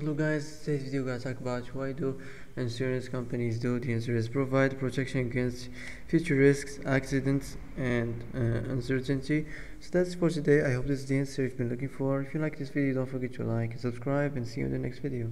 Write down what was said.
Hello guys, today's video gonna talk about why do insurance companies do the insurance. Provide protection against future risks, accidents and uncertainty. So that's for today. I hope this is the answer you've been looking for. If you like this video, don't forget to like and subscribe, and see you in the next video.